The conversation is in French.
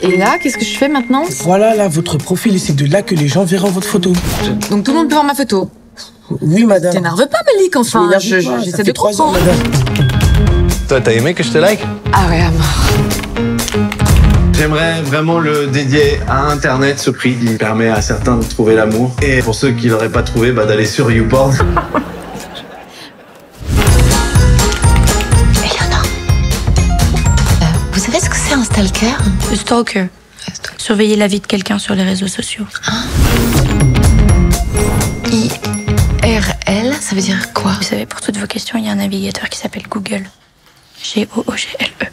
Et là, qu'est-ce que je fais maintenant? Voilà, là, votre profil, et c'est de là que les gens verront votre photo. Donc tout le monde peut voir ma photo? Oui, madame. T'énerve pas, Malik, enfin, j'essaie de trop prendre. Toi, t'as aimé que je te like? Ah ouais, à mort. J'aimerais vraiment le dédier à Internet, ce prix qui permet à certains de trouver l'amour. Et pour ceux qui l'auraient pas trouvé, bah, d'aller sur YouPorn. Vous savez ce que c'est un stalker? Un stalker. Surveiller la vie de quelqu'un sur les réseaux sociaux. IRL, ça veut dire quoi? Vous savez, pour toutes vos questions, il y a un navigateur qui s'appelle Google. G-O-O-G-L-E.